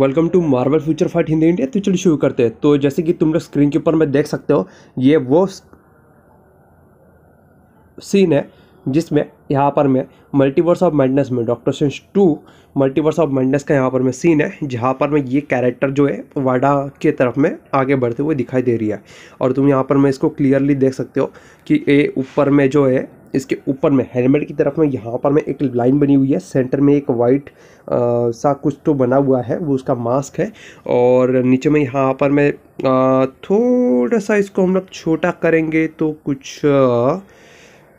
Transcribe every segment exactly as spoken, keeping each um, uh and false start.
Welcome to Marvel future fight Hindi India. तो चलिए शुरू करते हैं। तो जैसे कि तुम लोग स्क्रीन के ऊपर में देख सकते हो, ये वो सीन है जिसमें यहाँ पर में मल्टीवर्स ऑफ मैडनेस में doctor Strange two Multiverse of madness का यहाँ पर में सीन है, जहाँ पर में ये कैरेक्टर जो है वांडा के तरफ में आगे बढ़ते हुए दिखाई दे रही है। और तुम यहाँ पर में इसको क्लियरली देख सकते हो कि ये ऊपर में जो है, इसके ऊपर में हेलमेट की तरफ में यहाँ पर में एक लाइन बनी हुई है, सेंटर में एक वाइट सा कुछ तो बना हुआ है, वो उसका मास्क है। और नीचे में यहाँ पर में आ, थोड़ा सा इसको हम लोग छोटा करेंगे तो कुछ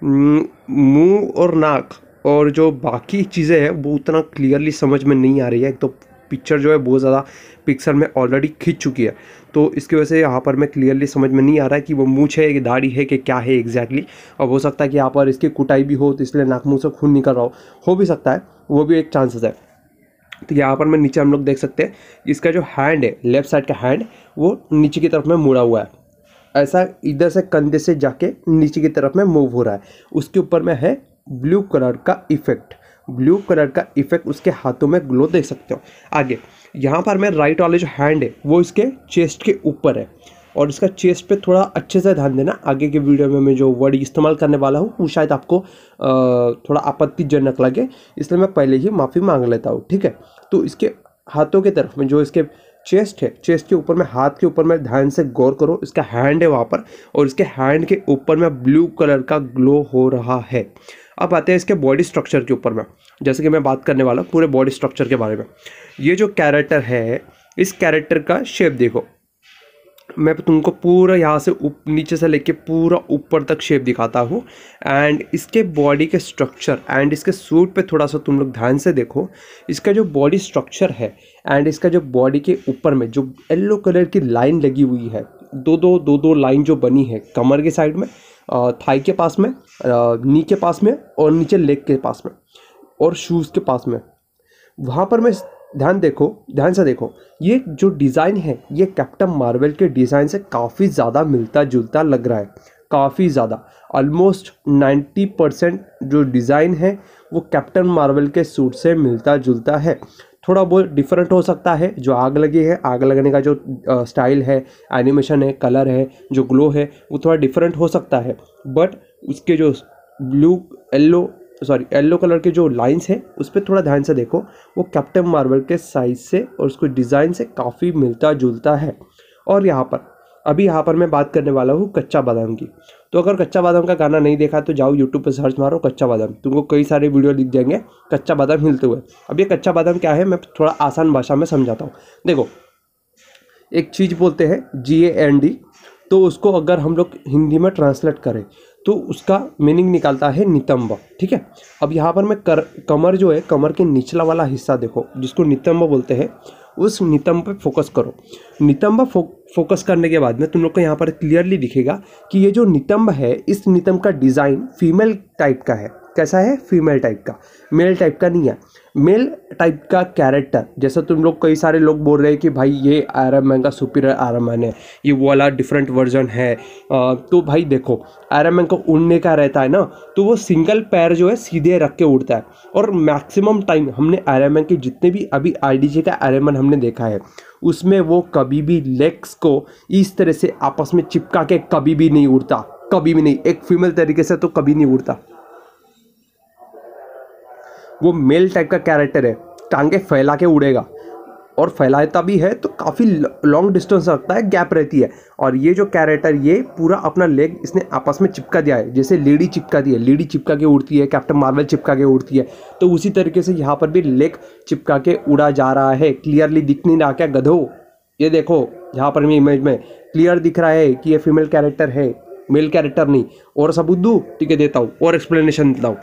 मुंह और नाक और जो बाकी चीज़ें हैं वो उतना क्लियरली समझ में नहीं आ रही है। एक तो पिक्चर जो है बहुत ज़्यादा पिक्सल में ऑलरेडी खींच चुकी है, तो इसकी वजह से यहाँ पर मैं क्लियरली समझ में नहीं आ रहा है कि वो मूछ है कि दाढ़ी है कि क्या है एग्जैक्टली। और हो सकता है कि यहाँ पर इसकी कुटाई भी हो, तो इसलिए नाक मुँह से खून निकल रहा हो हो भी सकता है, वो भी एक चांसेस है। तो यहाँ पर मैं नीचे हम लोग देख सकते हैं इसका जो हैंड है, लेफ्ट साइड का हैंड वो नीचे की तरफ में मुड़ा हुआ है, ऐसा इधर से कंधे से जाके नीचे की तरफ में मूव हो रहा है। उसके ऊपर में है ब्लू कलर का इफेक्ट, ब्लू कलर का इफेक्ट उसके हाथों में ग्लो देख सकते हो। आगे यहाँ पर मैं राइट वाले जो हैंड है वो इसके चेस्ट के ऊपर है, और इसका चेस्ट पे थोड़ा अच्छे से ध्यान देना। आगे के वीडियो में मैं जो वर्ड इस्तेमाल करने वाला हूँ वो शायद आपको थोड़ा आपत्तिजनक लगे, इसलिए मैं पहले ही माफ़ी मांग लेता हूँ, ठीक है। तो इसके हाथों के तरफ में जो इसके चेस्ट है, चेस्ट के ऊपर में हाथ के ऊपर में ध्यान से गौर करो, इसका हैंड है वहाँ पर, और इसके हैंड के ऊपर में ब्लू कलर का ग्लो हो रहा है। अब आते हैं इसके बॉडी स्ट्रक्चर के ऊपर में, जैसे कि मैं बात करने वाला हूँ पूरे बॉडी स्ट्रक्चर के बारे में। ये जो कैरेक्टर है, इस कैरेक्टर का शेप देखो, मैं तुमको पूरा यहाँ से उप, नीचे से लेके पूरा ऊपर तक शेप दिखाता हूँ। एंड इसके बॉडी के स्ट्रक्चर एंड इसके सूट पे थोड़ा सा तुम लोग ध्यान से देखो, इसका जो बॉडी स्ट्रक्चर है एंड इसका जो बॉडी के ऊपर में जो येलो कलर की लाइन लगी हुई है, दो दो दो दो लाइन जो बनी है कमर के साइड में, थाई के पास में, नी के पास में और नीचे लेग के पास में और शूज़ के पास में, वहाँ पर मैं ध्यान देखो, ध्यान से देखो। ये जो डिज़ाइन है ये कैप्टन मार्वल के डिज़ाइन से काफ़ी ज़्यादा मिलता जुलता लग रहा है, काफ़ी ज़्यादा। ऑलमोस्ट नब्बे परसेंट जो डिज़ाइन है वो कैप्टन मार्वल के सूट से मिलता जुलता है। थोड़ा बहुत डिफरेंट हो सकता है, जो आग लगी है, आग लगने का जो स्टाइल है, एनिमेशन है, कलर है, जो ग्लो है वो थोड़ा डिफरेंट हो सकता है, बट उसके जो blue yellow sorry yellow colour के जो लाइंस है उस पर थोड़ा ध्यान से देखो, वो कैप्टन मार्वल के साइज़ से और उसको डिज़ाइन से काफ़ी मिलता जुलता है। और यहाँ पर अभी यहाँ पर मैं बात करने वाला हूँ कच्चा बादाम की। तो अगर कच्चा बादाम का गाना नहीं देखा तो जाओ यूट्यूब पर सर्च मारो कच्चा बादाम, तुमको कई सारे वीडियो दिख जाएंगे कच्चा बादाम हिलते हुए। अब ये कच्चा बादाम क्या है मैं थोड़ा आसान भाषा में समझाता हूँ। देखो एक चीज़ बोलते हैं जी ए एन डी, तो उसको अगर हम लोग हिंदी में ट्रांसलेट करें तो उसका मीनिंग निकालता है नितंब, ठीक है। अब यहाँ पर मैं कर, कमर जो है, कमर के निचला वाला हिस्सा देखो जिसको नितंब बोलते हैं, उस नितंब पे फोकस करो। नितंब फो, फोकस करने के बाद में तुम लोग को यहाँ पर क्लियरली दिखेगा कि ये जो नितंब है, इस नितंब का डिज़ाइन फीमेल टाइप का है। कैसा है? फीमेल टाइप का, मेल टाइप का नहीं है। मेल टाइप का कैरेक्टर, जैसा तुम लोग कई सारे लोग बोल रहे हैं कि भाई ये आयरन मैन का सुपीरियर आयरन मैन है, ये वो वाला डिफरेंट वर्जन है, तो भाई देखो आयरन मैन को उड़ने का रहता है ना, तो वो सिंगल पैर जो है सीधे रख के उड़ता है। और मैक्सिमम टाइम हमने आयरन मैन के जितने भी अभी आईडीजे का आयरन मैन हमने देखा है उसमें वो कभी भी लेग्स को इस तरह से आपस में चिपका के कभी भी नहीं उड़ता, कभी भी नहीं, एक फीमेल तरीके से तो कभी नहीं उड़ता। वो मेल टाइप का कैरेक्टर है, टांगे फैला के उड़ेगा, और फैलाता भी है तो काफ़ी लॉन्ग डिस्टेंस रखता है, गैप रहती है। और ये जो कैरेक्टर, ये पूरा अपना लेग इसने आपस में चिपका दिया है, जैसे लेडी चिपकाती है, लेडी चिपका के उड़ती है, कैप्टन मार्वल चिपका के उड़ती है, तो उसी तरीके से यहाँ पर भी लेग चिपका के उड़ा जा रहा है। क्लियरली दिख नहीं रहा क्या गधो? ये देखो यहाँ पर भी इमेज में क्लियर दिख रहा है कि ये फीमेल कैरेक्टर है, मेल कैरेक्टर नहीं। और सबूत दूँ? ठीक है देता हूँ, और एक्सप्लेनेशन देता हूँ।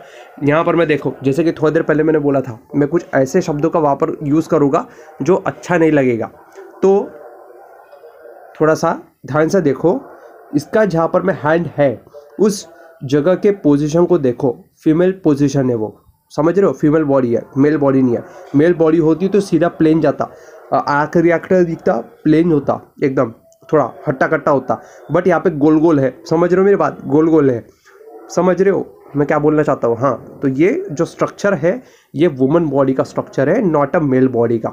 यहाँ पर मैं देखो, जैसे कि थोड़ी देर पहले मैंने बोला था मैं कुछ ऐसे शब्दों का वहाँ पर यूज़ करूँगा जो अच्छा नहीं लगेगा, तो थोड़ा सा ध्यान से देखो। इसका जहाँ पर मैं हैंड है उस जगह के पोजीशन को देखो, फीमेल पोजीशन है वो, समझ रहे हो? फीमेल बॉडी है, मेल बॉडी नहीं है। मेल बॉडी होती तो सीधा प्लेन जाता, आँख रिएक्टर दिखता, प्लेन होता, एकदम थोड़ा हट्टा कट्टा होता, बट यहाँ पे गोल गोल है, समझ रहे हो मेरी बात? गोल गोल है, समझ रहे हो? मैं क्या बोलना चाहता हूँ, हाँ, तो ये जो स्ट्रक्चर है ये वुमन बॉडी का स्ट्रक्चर है, नॉट अ मेल बॉडी का।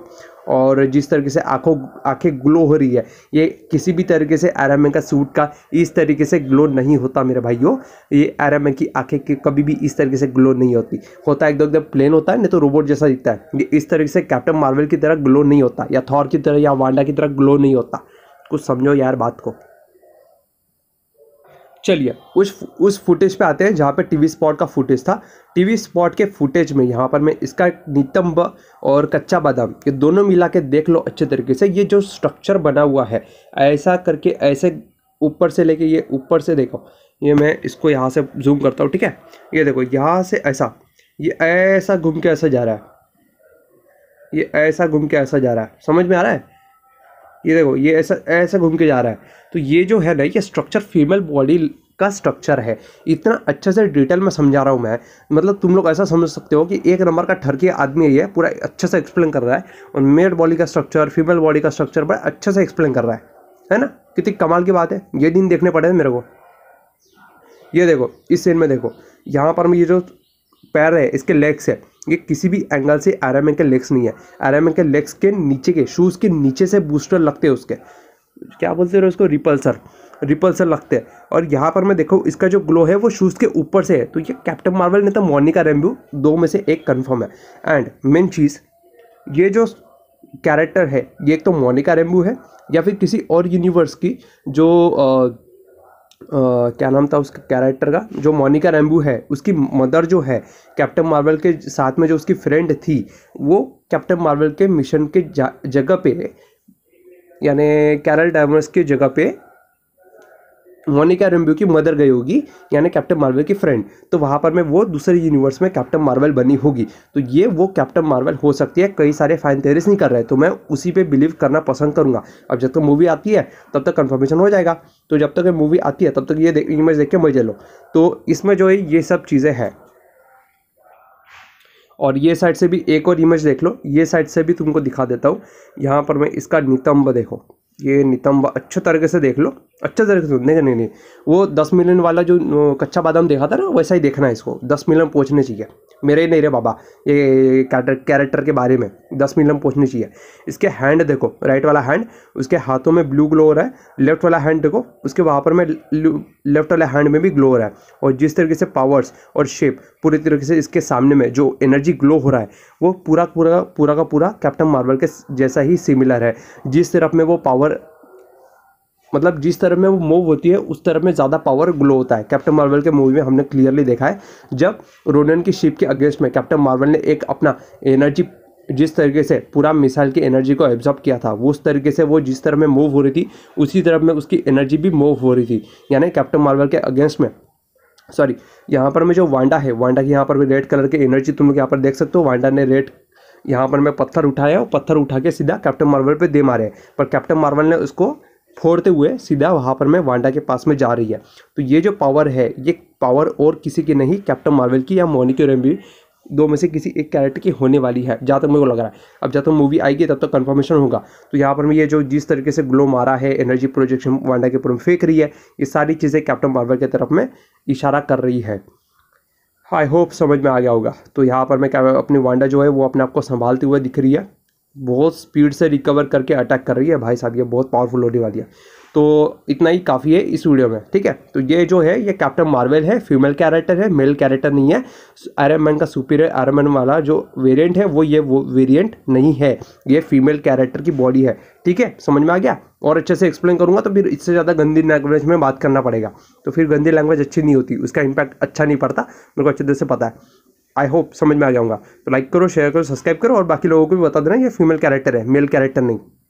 और जिस तरीके से आँखों आँखें ग्लो हो रही है, ये किसी भी तरीके से आयरन मैन का सूट का इस तरीके से ग्लो नहीं होता मेरे भाइयों। ये आयरन मैन की आँखें की कभी भी इस तरीके से ग्लो नहीं होती, होता है एकदम एकदम प्लेन होता है, नहीं तो रोबोट जैसा दिखता है। ये इस तरीके से कैप्टन मार्वल की तरह ग्लो नहीं होता, या थॉर की तरह या वांडा की तरह ग्लो नहीं होता। कुछ समझो यार बात को। चलिए उस उस फुटेज पे आते हैं जहाँ पे टीवी स्पॉट का फुटेज था। टीवी स्पॉट के फुटेज में यहाँ पर मैं इसका नितंब और कच्चा बादाम ये दोनों मिला के देख लो अच्छे तरीके से। ये जो स्ट्रक्चर बना हुआ है ऐसा करके, ऐसे ऊपर से लेके ये ऊपर से देखो, ये मैं इसको यहाँ से जूम करता हूँ, ठीक है। ये देखो यहाँ से ऐसा, ये ऐसा घूम के ऐसा जा रहा है, ये ऐसा घूम के ऐसा जा रहा है, समझ में आ रहा है। ये देखो ये ऐसा ऐसा घूम के जा रहा है। तो ये जो है ना, ये स्ट्रक्चर फीमेल बॉडी का स्ट्रक्चर है। इतना अच्छे से डिटेल में समझा रहा हूँ मैं, मतलब तुम लोग ऐसा समझ सकते हो कि एक नंबर का ठरकी आदमी है, पूरा अच्छे से एक्सप्लेन कर रहा है। और मेल बॉडी का स्ट्रक्चर, फीमेल बॉडी का स्ट्रक्चर बड़ा अच्छे से एक्सप्लेन कर रहा है, है ना। कितनी कमाल की बात है, ये दिन देखने पड़े मेरे को। ये देखो इस सीन में देखो, यहाँ पर मैं ये जो पैर है इसके लेग्स है, ये किसी भी एंगल से आयरन मैन के लेग्स नहीं है। आयरन मैन के लेग्स के नीचे के शूज़ के नीचे से बूस्टर लगते हैं उसके, क्या बोलते हैं उसको, रिपल्सर, रिपल्सर लगते हैं। और यहाँ पर मैं देखो इसका जो ग्लो है वो शूज़ के ऊपर से है। तो ये कैप्टन मार्वल ने तो मोनिका रेम्बो दो में से एक कन्फर्म है। एंड मेन चीज़, ये जो कैरेक्टर है ये एक तो मोनिका रेम्बो है या फिर किसी और यूनिवर्स की जो आ, Uh, क्या नाम था उसका कैरेक्टर का, जो मोनिका रेम्बो है उसकी मदर जो है कैप्टन मार्वल के साथ में जो उसकी फ्रेंड थी, वो कैप्टन मार्वल के मिशन के जगह पे, यानी कैरल डैनवर्स की जगह पे मोनिका रेम्बो की मदर गई होगी, यानी कैप्टन मार्वल की फ्रेंड। तो वहाँ पर मैं वो दूसरे यूनिवर्स में कैप्टन मार्वल बनी होगी, तो ये वो कैप्टन मार्वल हो सकती है। कई सारे फैन थ्योरीज नहीं कर रहे, तो मैं उसी पे बिलीव करना पसंद करूँगा। अब जब तक मूवी आती है तब तक कंफर्मेशन हो जाएगा, तो जब तक मूवी आती है तब तक ये इमेज देख के मजे लो। तो इसमें जो है ये सब चीज़ें हैं। और ये साइड से भी एक और इमेज देख लो, ये साइड से भी तुमको दिखा देता हूँ। यहाँ पर मैं इसका नितंब देखो, ये नितंब अच्छे तरीके से देख लो, अच्छे तरीके से। नहीं नहीं नहीं, वो दस मिलियन वाला जो कच्चा बादाम देखा था ना, वैसा ही देखना है इसको। दस मिलियन पहुँचने चाहिए मेरे ही नहीं रे बाबा, ये कैरेक्टर के बारे में दस मिलियन पहुँचने चाहिए। इसके हैंड देखो, राइट वाला हैंड उसके हाथों में ब्लू ग्लो हो रहा है, लेफ्ट वाला हैंड देखो उसके वहाँ पर में लेफ्ट वाला हैंड में भी ग्लो हो रहा है। और जिस तरीके से पावर्स और शेप पूरी तरीके से इसके सामने में जो एनर्जी ग्लो हो रहा है, वो पूरा पूरा पूरा का पूरा कैप्टन मार्वल के जैसा ही सिमिलर है। जिस तरफ में वो पावर, मतलब जिस तरफ में वो मूव होती है उस तरफ में ज़्यादा पावर ग्लो होता है। कैप्टन मार्वल के मूवी में हमने क्लियरली देखा है, जब रोनन की शिप के अगेंस्ट में कैप्टन मार्वल ने एक अपना एनर्जी, जिस तरीके से पूरा मिसाइल की एनर्जी को एब्जॉर्ब किया था, उस तरीके से वो जिस तरफ में मूव हो रही थी उसी तरफ में उसकी एनर्जी भी मूव हो रही थी, यानी कैप्टन मार्वल के अगेंस्ट में। सॉरी, यहाँ पर मैं जो वांडा है, वांडा की यहाँ पर भी रेड कलर की एनर्जी तुम लोग यहाँ पर देख सकते हो। वांडा ने रेड, यहाँ पर मैं पत्थर उठाया और पत्थर उठा के सीधा कैप्टन मार्वल पे दे मारे, पर कैप्टन मार्वल ने उसको फोड़ते हुए सीधा वहाँ पर मैं वांडा के पास में जा रही है। तो ये जो पावर है, ये पावर और किसी की नहीं, कैप्टन मार्वल की या मोनिका रेम्बो दो में से किसी एक कैरेक्टर की होने वाली है, जहाँ तक तो मेरे को लग रहा है। अब जब तक तो मूवी आएगी तब तक तो कन्फर्मेशन होगा। तो यहाँ पर मैं ये जो जिस तरीके से ग्लो मारा है, एनर्जी प्रोजेक्शन वांडा के ऊपर फेंक रही है, ये सारी चीज़ें कैप्टन मार्वल की तरफ में इशारा कर रही है। आई होप समझ में आ गया होगा। तो यहाँ पर मैं अपनी वांडा जो है वो अपने आप को संभालते हुए दिख रही है, बहुत स्पीड से रिकवर करके अटैक कर रही है। भाई साहब ये बहुत पावरफुल होने वाली है। तो इतना ही काफ़ी है इस वीडियो में, ठीक है। तो ये जो है ये कैप्टन मार्वल है, फीमेल कैरेक्टर है, मेल कैरेक्टर नहीं है। आयरन मैन का सुपीरियर आयरन मैन वाला जो वेरिएंट है वो ये वो वेरिएंट नहीं है, ये फीमेल कैरेक्टर की बॉडी है, ठीक है। समझ में आ गया। और अच्छे से एक्सप्लेन करूँगा तो फिर इससे ज़्यादा गंदी लैंग्वेज में बात करना पड़ेगा, तो फिर गंदी लैंग्वेज अच्छी नहीं होती, उसका इम्पैक्ट अच्छा नहीं पड़ता। मेरे को अच्छे तरह से पता है। आई होप समझ में आ जाऊंगा। तो लाइक करो, शेयर करो, सब्सक्राइब करो, और बाकी लोगों को भी बता देना ये फीमेल कैरेक्टर है, मेल कैरेक्टर नहीं।